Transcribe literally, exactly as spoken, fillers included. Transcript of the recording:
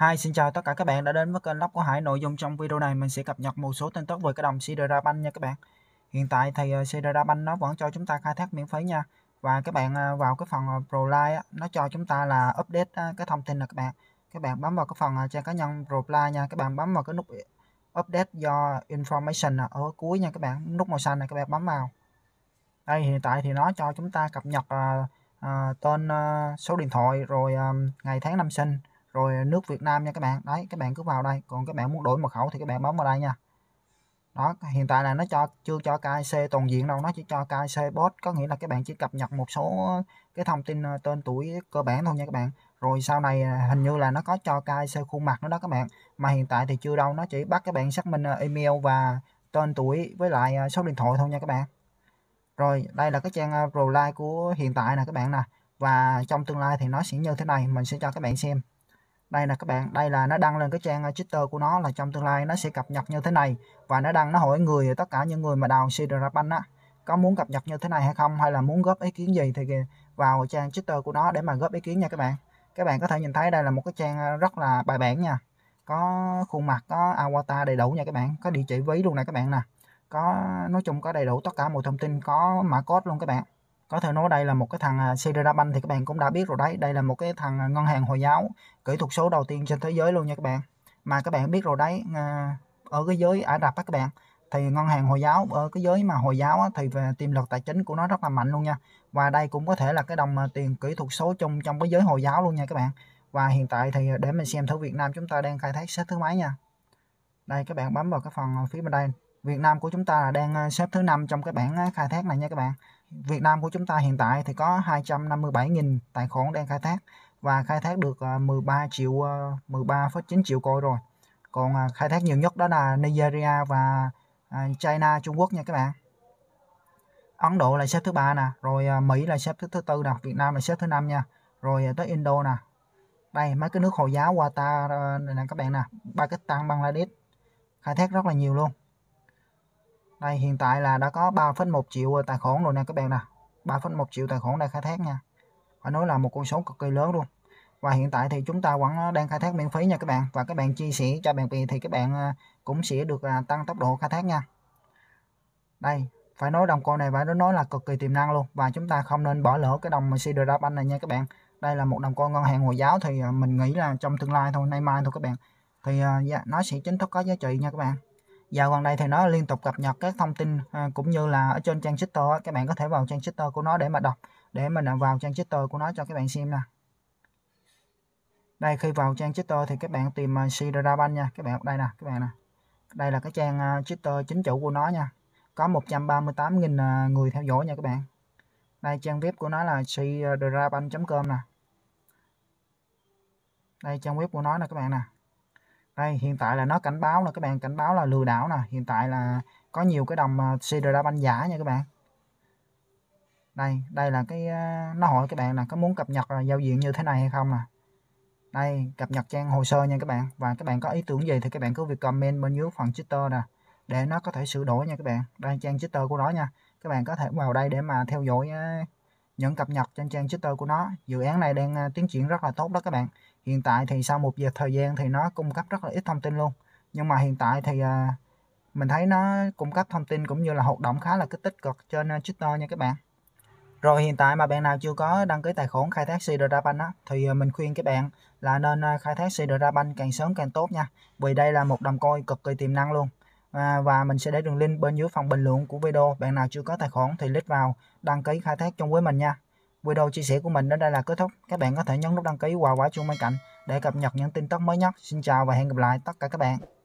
Hi, xin chào tất cả các bạn đã đến với kênh Lóc của Hải. Nội dung trong video này mình sẽ cập nhật một số tin tức về cái đồng Sidra Bank nha các bạn. Hiện tại thì Sidra Bank nó vẫn cho chúng ta khai thác miễn phí nha. Và các bạn vào cái phần profile nó cho chúng ta là update cái thông tin nè các bạn. Các bạn bấm vào cái phần trang cá nhân profile nha. Các bạn bấm vào cái nút update your information ở cuối nha các bạn. Nút màu xanh này các bạn bấm vào. Đây hiện tại thì nó cho chúng ta cập nhật uh, uh, tên, uh, số điện thoại, rồi uh, ngày tháng năm sinh, rồi nước Việt Nam nha các bạn. Đấy, các bạn cứ vào đây. Còn các bạn muốn đổi mật khẩu thì các bạn bấm vào đây nha. Đó, hiện tại là nó cho chưa cho ca i xê toàn diện đâu, nó chỉ cho ca i xê bot, có nghĩa là các bạn chỉ cập nhật một số cái thông tin tên tuổi cơ bản thôi nha các bạn. Rồi sau này hình như là nó có cho ca i xê khuôn mặt nữa đó các bạn. Mà hiện tại thì chưa đâu, nó chỉ bắt các bạn xác minh email và tên tuổi với lại số điện thoại thôi nha các bạn. Rồi, đây là cái trang profile của hiện tại nè các bạn nè. Và trong tương lai thì nó sẽ như thế này, mình sẽ cho các bạn xem. Đây là các bạn, đây là nó đăng lên cái trang Twitter của nó, là trong tương lai nó sẽ cập nhật như thế này. Và nó đăng, nó hỏi người, tất cả những người mà đào Sidra Bank á, có muốn cập nhật như thế này hay không, hay là muốn góp ý kiến gì thì vào trang Twitter của nó để mà góp ý kiến nha các bạn. Các bạn có thể nhìn thấy đây là một cái trang rất là bài bản nha. Có khuôn mặt, có avatar đầy đủ nha các bạn, có địa chỉ ví luôn nè các bạn nè. Có, nói chung có đầy đủ tất cả mọi thông tin, có mã code luôn các bạn. Có thể nói đây là một cái thằng Sidra Bank thì các bạn cũng đã biết rồi đấy. Đây là một cái thằng ngân hàng Hồi giáo kỹ thuật số đầu tiên trên thế giới luôn nha các bạn. Mà các bạn biết rồi đấy, ở cái giới Ả Rập á các bạn, thì ngân hàng Hồi giáo, ở cái giới mà Hồi giáo á, thì về tiềm lực tài chính của nó rất là mạnh luôn nha. Và đây cũng có thể là cái đồng tiền kỹ thuật số chung trong cái giới Hồi giáo luôn nha các bạn. Và hiện tại thì để mình xem thử Việt Nam chúng ta đang khai thác xếp thứ mấy nha. Đây các bạn bấm vào cái phần phía bên đây. Việt Nam của chúng ta là đang xếp thứ năm trong cái bảng khai thác này nha các bạn. Việt Nam của chúng ta hiện tại thì có hai trăm năm mươi bảy nghìn tài khoản đang khai thác và khai thác được mười ba triệu mười ba phẩy chín triệu coin rồi. Còn khai thác nhiều nhất đó là Nigeria và China, Trung Quốc nha các bạn. Ấn Độ là xếp thứ ba nè, rồi Mỹ là xếp thứ thứ tư nè, Việt Nam là xếp thứ năm nha. Rồi tới Indo nè. Đây mấy cái nước Hồi giáo Qatar nè các bạn nè, Pakistan, Bangladesh khai thác rất là nhiều luôn. Đây hiện tại là đã có ba phẩy một triệu tài khoản rồi nè các bạn nè. ba phẩy một triệu tài khoản đang khai thác nha. Phải nói là một con số cực kỳ lớn luôn. Và hiện tại thì chúng ta vẫn đang khai thác miễn phí nha các bạn. Và các bạn chia sẻ cho bạn bè thì các bạn cũng sẽ được tăng tốc độ khai thác nha. Đây, phải nói đồng coin này phải nói là cực kỳ tiềm năng luôn. Và chúng ta không nên bỏ lỡ cái đồng Sidra Bank này nha các bạn. Đây là một đồng coin ngân hàng Hồi giáo thì mình nghĩ là trong tương lai thôi, nay mai thôi các bạn. Thì nó sẽ chính thức có giá trị nha các bạn. Dạo gần đây thì nó liên tục cập nhật các thông tin à, cũng như là ở trên trang Twitter á, các bạn có thể vào trang Twitter của nó để mà đọc, để mình vào trang Twitter của nó cho các bạn xem nè. Đây khi vào trang Twitter thì các bạn tìm Sidra Bank nha, các bạn đây nè, các bạn nè. Đây là cái trang Twitter chính chủ của nó nha. Có một trăm ba mươi tám nghìn người theo dõi nha các bạn. Đây trang web của nó là sidrabank chấm com nè. Đây trang web của nó nè các bạn nè. Đây, hiện tại là nó cảnh báo là các bạn, cảnh báo là lừa đảo nè. Hiện tại là có nhiều cái đồng Sidra Bank giả nha các bạn. Đây, đây là cái nó hỏi các bạn là có muốn cập nhật giao diện như thế này hay không nè. Đây, cập nhật trang hồ sơ nha các bạn. Và các bạn có ý tưởng gì thì các bạn cứ việc comment bên dưới phần Twitter nè, để nó có thể sửa đổi nha các bạn. Đây trang Twitter của nó nha. Các bạn có thể vào đây để mà theo dõi những cập nhật trên trang Twitter của nó. Dự án này đang tiến triển rất là tốt đó các bạn. Hiện tại thì sau một giờ thời gian thì nó cung cấp rất là ít thông tin luôn. Nhưng mà hiện tại thì mình thấy nó cung cấp thông tin cũng như là hoạt động khá là kích tích cực trên Twitter nha các bạn. Rồi hiện tại mà bạn nào chưa có đăng ký tài khoản khai thác Sidra Bank á, thì mình khuyên các bạn là nên khai thác Sidra Bank càng sớm càng tốt nha. Vì đây là một đồng coin cực kỳ tiềm năng luôn. À, và mình sẽ để đường link bên dưới phần bình luận của video. Bạn nào chưa có tài khoản thì click vào đăng ký khai thác chung với mình nha. Video chia sẻ của mình đến đây là kết thúc. Các bạn có thể nhấn nút đăng ký và quả chuông bên cạnh để cập nhật những tin tức mới nhất. Xin chào và hẹn gặp lại tất cả các bạn.